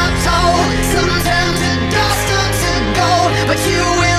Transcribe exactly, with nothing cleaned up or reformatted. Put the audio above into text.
are told, some turn to dust or to gold, but you will